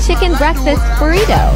chicken breakfast burrito.